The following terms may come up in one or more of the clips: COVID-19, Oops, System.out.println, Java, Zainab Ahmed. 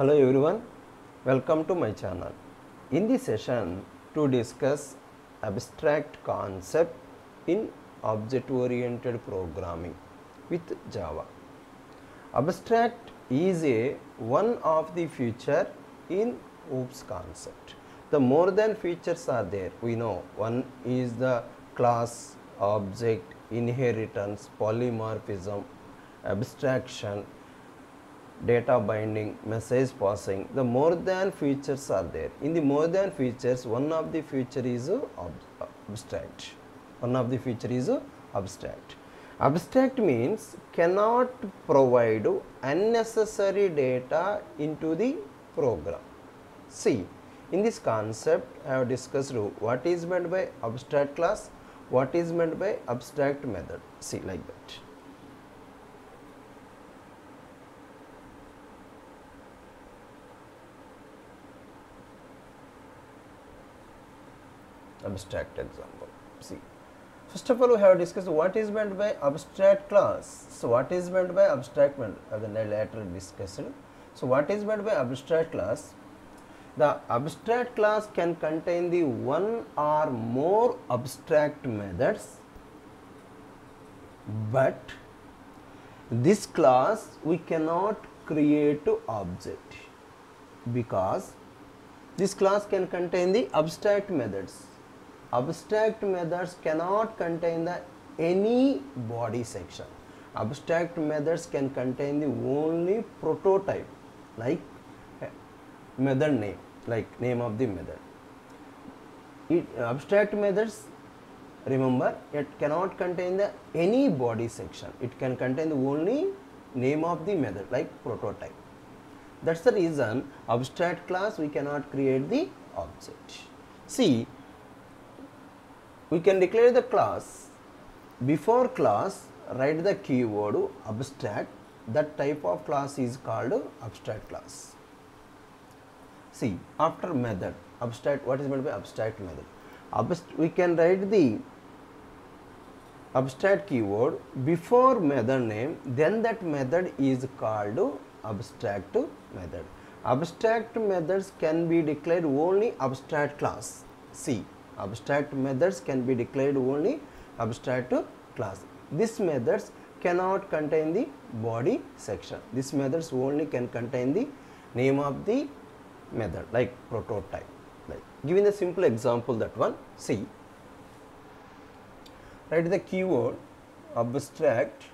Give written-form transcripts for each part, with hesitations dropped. Hello everyone, welcome to my channel. In this session to discuss abstract concept in object-oriented programming with Java. Abstract is one of the feature in Oops concept. The more than features are there, we know one is the class, object, inheritance, polymorphism, abstraction, data binding, message passing. The more than features are there. In the more than features, one of the feature is abstract. Abstract means cannot provide unnecessary data into the program. See, in this concept I have discussed what is meant by abstract class, what is meant by abstract method. See, like that. Abstract example. See, first of all we have discussed what is meant by abstract class. So what is meant by abstract method? Again, I later discussed. So what is meant by abstract class? The abstract class can contain the one or more abstract methods, but this class we cannot create an object because this class can contain the abstract methods. Abstract methods cannot contain any body section. Abstract methods can contain the only prototype, like method name, like name of the method. Abstract methods, remember, it cannot contain any body section. It can contain the only name of the method, like prototype. That's the reason abstract class we cannot create the object. See, we can declare the class. Before class, write the keyword abstract. That type of class is called abstract class. See, after method, abstract, what is meant by abstract method? We can write the abstract keyword before method name, then that method is called abstract method. Abstract methods can be declared only abstract class. See, abstract methods can be declared only abstract class. This methods cannot contain the body section. This methods only can contain the name of the method, like prototype. Like, giving a simple example, that one. See, write the keyword abstract.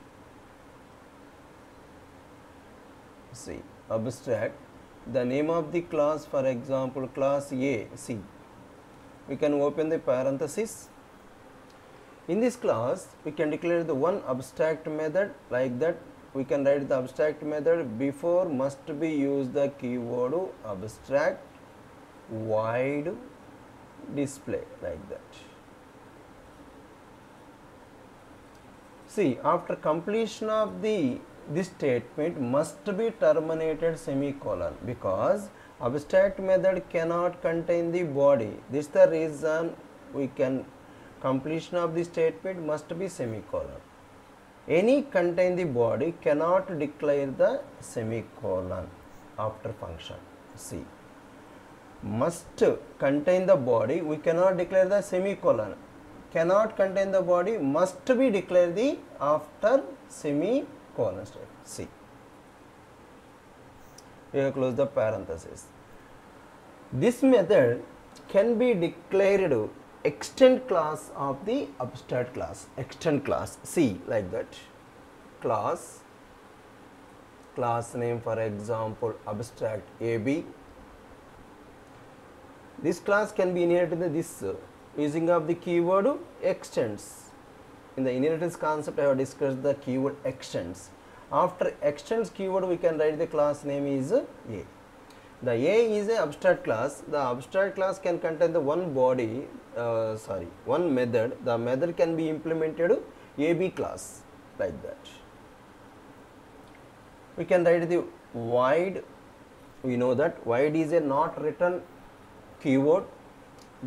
See, abstract, the name of the class, for example class A. See, we can open the parenthesis. In this class we can declare the one abstract method. Like that, we can write the abstract method before must be used the keyword abstract wide display, like that. See, after completion of this statement must be terminated semicolon, because abstract method cannot contain the body. This is the reason we can completion of the statement must be semicolon. Any contain the body cannot declare the semicolon after function. See, must contain the body, we cannot declare the semicolon. Cannot contain the body must be declared the after semicolon. See, we have closed the parenthesis. This method can be declared extend class of the abstract class. Extend class. See, like that. Class name, for example, abstract AB. This class can be inherited in this using of the keyword extends. In the inheritance concept, I have discussed the keyword extends. After extends keyword, we can write the class name is A. The A is an abstract class. The abstract class can contain the one method. The method can be implemented AB class, like that. We can write the void. We know that void is a not written keyword.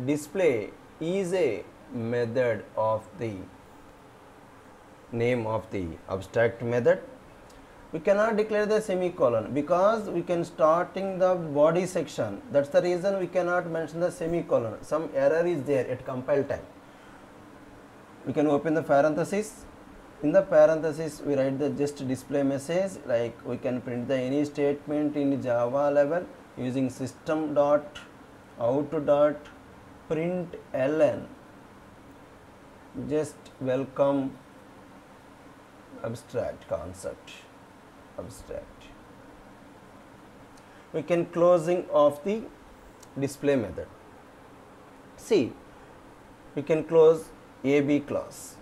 Display is a method of the name of the abstract method. we cannot declare the semicolon because we can starting the body section. That's the reason we cannot mention the semicolon. Some error is there at compile time. We can open the parenthesis. In the parenthesis we write the just display message, like we can print the any statement in Java level using system dot out dot print ln just welcome abstract concept abstract. We can closing of the display method. See, we can close AB class.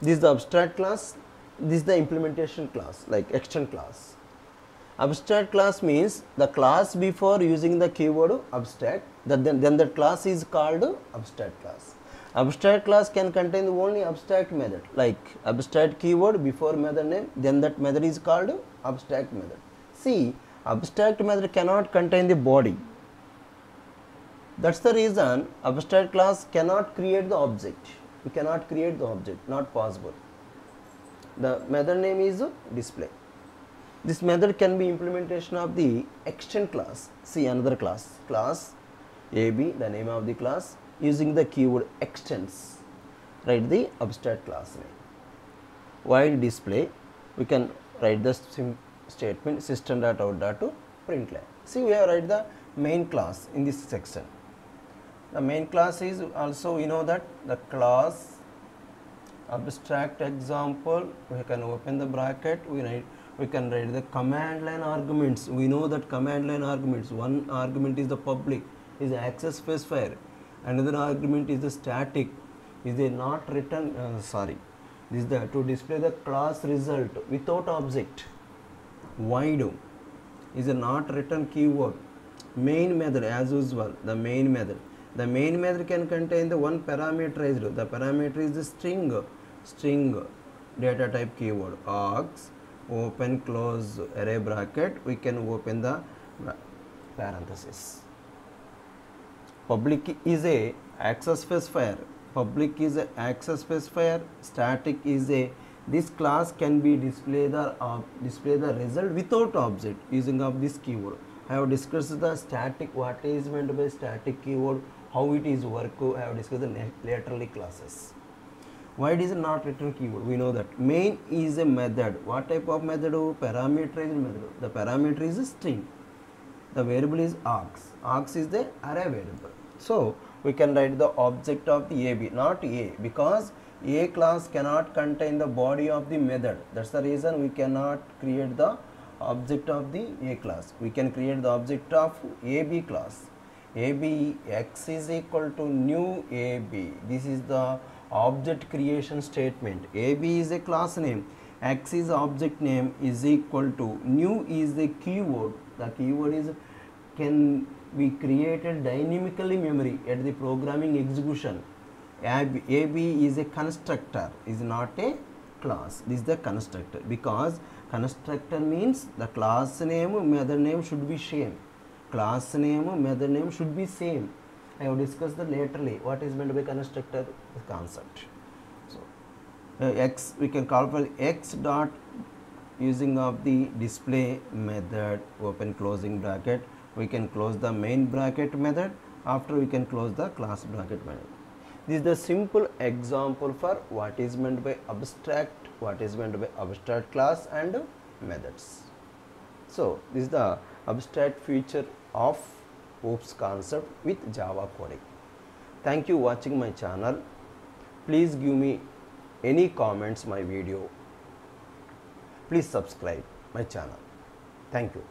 This is the abstract class, this is the implementation class, like action class. Abstract class means the class before using the keyword abstract, then the class is called abstract class. Abstract class can contain only abstract method, like abstract keyword before method name, then that method is called abstract method. See, abstract method cannot contain the body. That's the reason abstract class cannot create the object. We cannot create the object, not possible. The method name is display. This method can be implementation of the action class. See, another class, class AB, the name of the class, using the keyword extends, write the abstract class name. While display, we can write the statement system.out.println. See, we have write the main class in this section. The main class is also, you know, that the class abstract example. We can open the bracket. We can write the command line arguments. We know that command line arguments. One argument is the public, is the access specifier. Another argument is the static, is a not written, this is the to display the class result without object. Void is a not written keyword. Main method as usual, the main method. The main method can contain the one parameterized, the parameter is the string data type keyword, args, open close array bracket, we can open the parenthesis. Public is a access specifier, public is a access specifier, static is a, this class can be display the result without object using of this keyword. I have discussed the static, what is meant by static keyword, how it is work, I have discussed the laterally classes. Why it is not written keyword, we know that. Main is a method, what type of method? Parameterized method, the parameter is a string. The variable is args. Args is the array variable. So we can write the object of the AB, not A, because A class cannot contain the body of the method. That's the reason we cannot create the object of the A class. We can create the object of AB class. AB x is equal to new AB. This is the object creation statement. AB is a class name. X is object name is equal to new is the keyword. The keyword is can be created dynamically memory at the programming execution. AB is a constructor, is not a class. This is the constructor, because constructor means the class name, method name should be same. Class name, method name should be same. I have discussed the laterally what is meant by constructor concept. So X we can call for X dot using of the display method, open closing bracket, we can close the main bracket method, after we can close the class bracket method. This is the simple example for what is meant by abstract, what is meant by abstract class and methods. So this is the abstract feature of Oops concept with Java coding. Thank you watching my channel. Please give me any comments my video. Please subscribe my channel. Thank you.